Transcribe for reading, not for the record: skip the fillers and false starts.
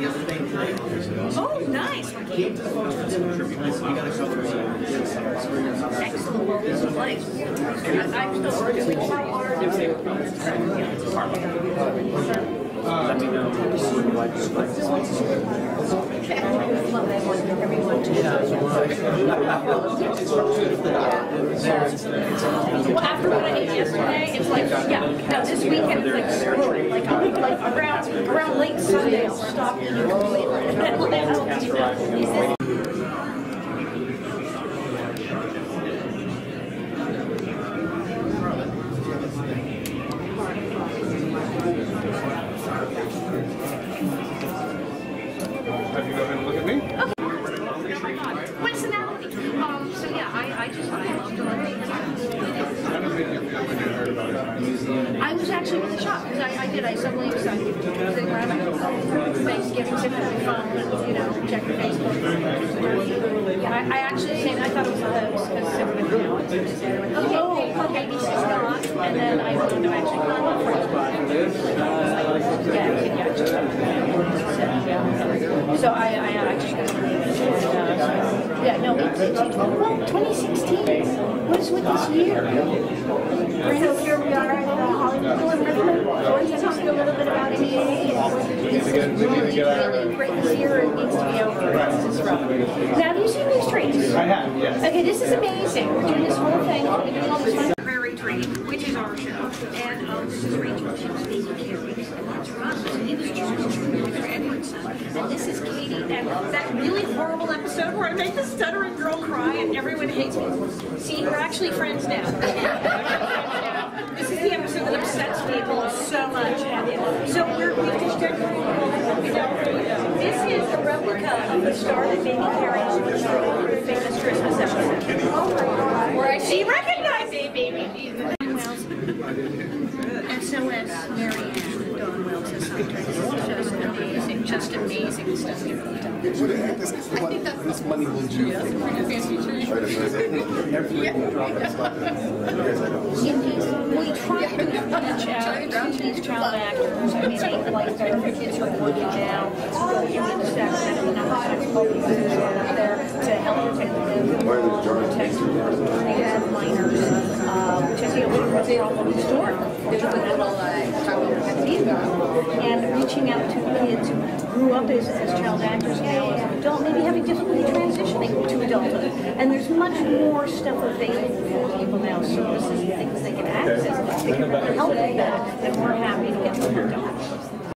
yesterday night. Oh, nice. We came to the folks for dinner. We got a couple of excellent place. I'm still working hard. Let me know what you like. Everyone to well, after what I did yesterday, it's like, yeah, now this weekend it's like screwing. Like, I'm like around late Sunday, I'll stop you completely. I was actually really shocked because I suddenly was like, Thanksgiving dinner was fun, you know, check your Facebook. I actually said, I thought it was a hoax because everybody knows it's okay, ABC is not, and then I went to actually call it. So I actually got to leave it. Yeah, no, it's 2016. What's with this year? So here we are. Talk a little bit about AAA. We need to get out of here. It needs to be over. Right. Now, have you seen these trees? I have, yes. Okay, this is amazing. We're doing this whole thing. We're doing all this fun. Prairie Tree, which is our show. And this is Rachel. She was being carried. And that's Ron. It was George Edwardson. And this is Katie. And that really horrible episode where I make the stuttering girl cry and everyone hates me. See, we're actually friends now. This is the episode that upsets people so much. So we've just done this is a replica of the star that Baby Carrie, which is a really famous Christmas episode. Oh my God. Where I see recognize a baby. And so as Mary Ann Dawn Wells is sometimes amazing, just amazing stuff. I think that's this money will do. We try to reach out to these child actors. I mean, they like their kids are looking down. In the section and the hottest focuses are out there to help protect the world, protect minors, which is, you know, what they all want to store. They're doing that all and reaching out to kids who grew up as child actors now as an adult, maybe having difficulty transitioning to adulthood. And there's much more stuff available for people now, services and things they can access. They can really help with that, and we're happy to get them done.